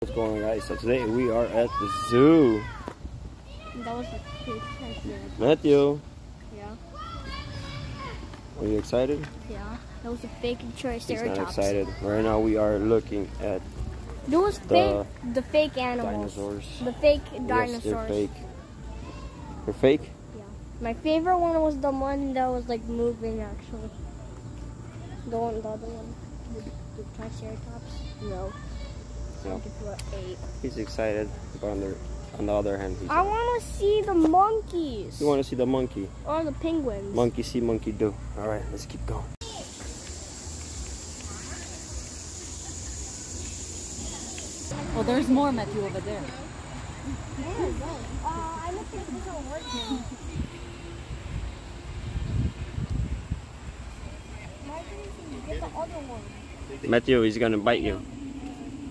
What's going on, guys? So today we are at the zoo. That was a cute place. Matthew. Yeah. Are you excited? Yeah. That was a big triceratops. He's not excited. Right now we are looking at those the fake animals. Dinosaurs. The fake dinosaurs. Yes, they're fake. They're fake? Yeah. My favorite one was the one that was like moving actually. The other one. The triceratops. No. No. He's excited, but on the other hand, I want to see the monkeys. You want to see the monkey? Or the penguins. Monkey see, monkey do. All right, let's keep going. Oh, there's more Matthew over there. Where is that? I don't think this will work now. Get the other one. Matthew is gonna bite you.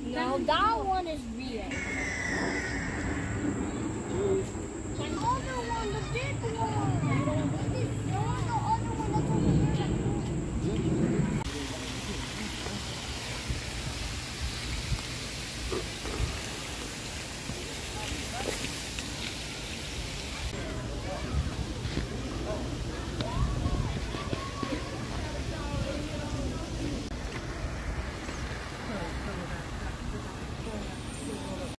No, that one is real. The other one, the big one.